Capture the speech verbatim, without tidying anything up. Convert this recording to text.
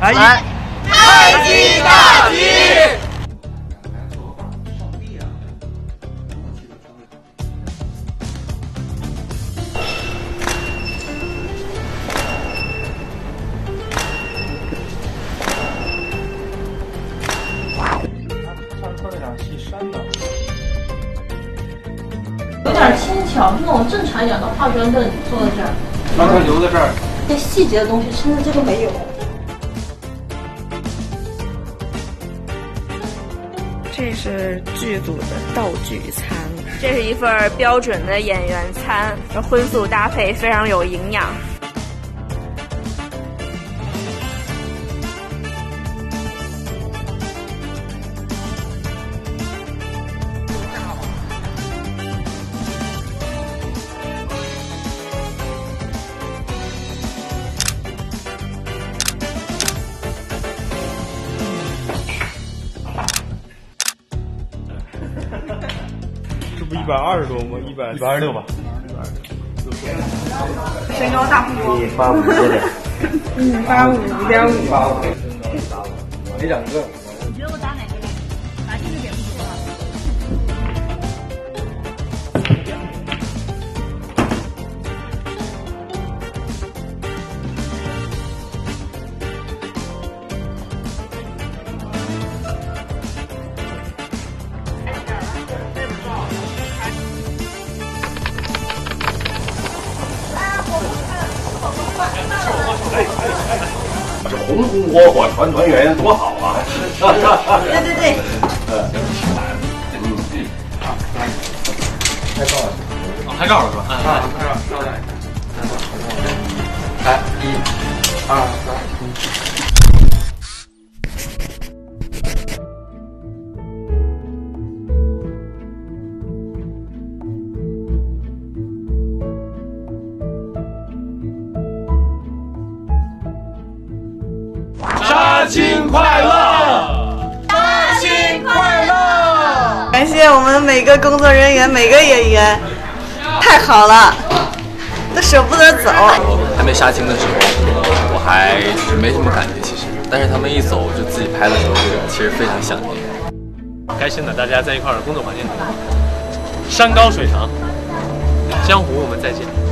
来，来太极大吉。 有点轻巧，那种正常一点的化妆凳坐在这儿，让它留在这儿。这细节的东西，甚至这个没有。这是剧组的道具餐，这是一份标准的演员餐，荤素搭配非常有营养。 一百二十多吗？一百一百二十六吧。一百二十六。身高大不多。一八五多点。一八五一点五。一八五。我这两个。你觉得我打哪个？打这个脸不错啊。这红红火火团团圆圆多好啊！对对对，嗯，好，拍照了，啊，拍照了是吧？啊，拍照，照来，来，一、二、三。 杀青快乐！杀青快乐！感谢我们每个工作人员、每个演员，太好了，都舍不得走。还没杀青的时候，我还就是没什么感觉，其实，但是他们一走，就自己拍的时候，其实非常想念。开心的，大家在一块儿工作环境，山高水长，江湖我们再见。